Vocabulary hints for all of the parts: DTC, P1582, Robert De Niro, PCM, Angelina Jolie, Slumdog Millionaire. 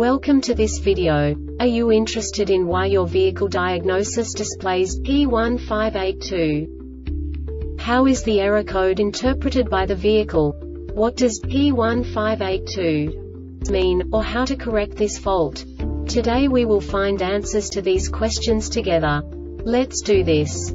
Welcome to this video. Are you interested in why your vehicle diagnosis displays P1582? How is the error code interpreted by the vehicle? What does P1582 mean, or how to correct this fault? Today we will find answers to these questions together. Let's do this.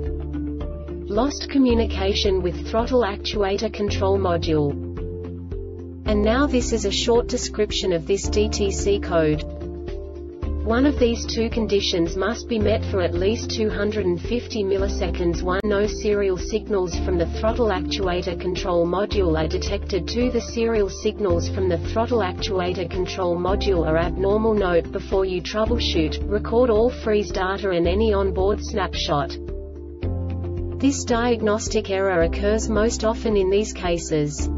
lost communication with throttle actuator control module. And now this is a short description of this DTC code. One of these 2 conditions must be met for at least 250 milliseconds. 1. No serial signals from the throttle actuator control module are detected. 2. The serial signals from the throttle actuator control module are abnormal. Note: before you troubleshoot, record all freeze data and any onboard snapshot. This diagnostic error occurs most often in these cases: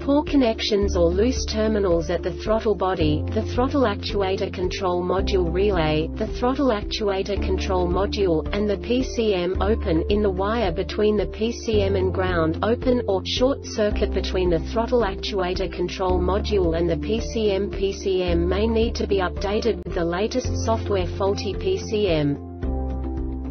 poor connections or loose terminals at the throttle body, the throttle actuator control module relay, the throttle actuator control module, and the PCM. Open in the wire between the PCM and ground. Open or short circuit between the throttle actuator control module and the PCM. PCM may need to be updated with the latest software. Faulty PCM.